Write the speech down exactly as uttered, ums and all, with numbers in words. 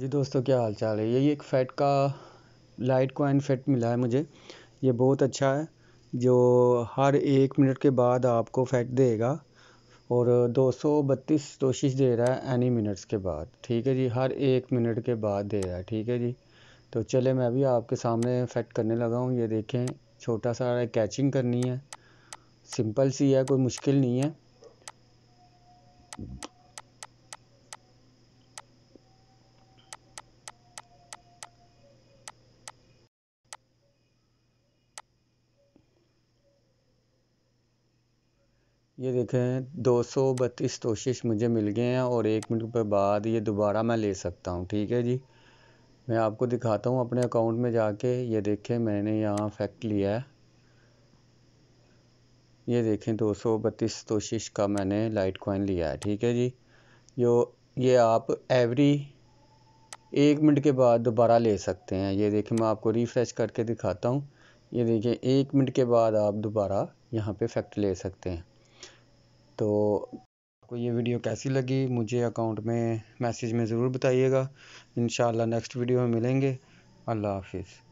जी दोस्तों, क्या हाल चाल है। यही एक फेट का लाइट कॉइन फेट मिला है मुझे। ये बहुत अच्छा है जो हर एक मिनट के बाद आपको फेट देगा और दो सौ बत्तीस तोशिश दे रहा है एनी मिनट्स के बाद। ठीक है जी, हर एक मिनट के बाद दे रहा है। ठीक है जी, तो चले मैं भी आपके सामने फेट करने लगा हूँ। ये देखें, छोटा सा कैचिंग करनी है, सिंपल सी है, कोई मुश्किल नहीं है। ये देखें, दो सौ बत्तीस तोशिश मुझे मिल गए हैं और एक मिनट के बाद ये दोबारा मैं ले सकता हूँ। ठीक है जी, मैं आपको दिखाता हूँ अपने अकाउंट में जाके। ये देखें, मैंने यहाँ फैक्ट लिया है। ये देखें, दो सौ बत्तीस तोशिश का मैंने लाइट कॉइन लिया है। ठीक है जी, यो ये आप एवरी एक मिनट के बाद दोबारा ले सकते हैं। ये देखें, मैं आपको रिफ़्रेश करके दिखाता हूँ। ये देखें, एक मिनट के बाद आप दोबारा यहाँ पे फैक्ट ले सकते हैं। तो आपको ये वीडियो कैसी लगी मुझे अकाउंट में मैसेज में ज़रूर बताइएगा। इंशाल्लाह नेक्स्ट वीडियो में मिलेंगे। अल्लाह हाफिज़।